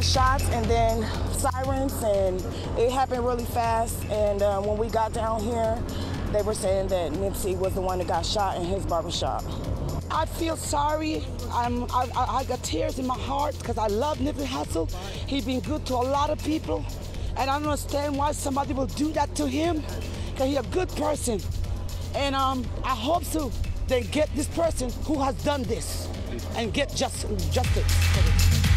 first shots and then sirens, and it happened really fast. And when we got down here, they were saying that Nipsey was the one that got shot in his barbershop. I feel sorry. I got tears in my heart because I love Nipsey Hussle. He's been good to a lot of people, and I don't understand why somebody will do that to him, because he's a good person. And I hope so they get this person who has done this and get justice.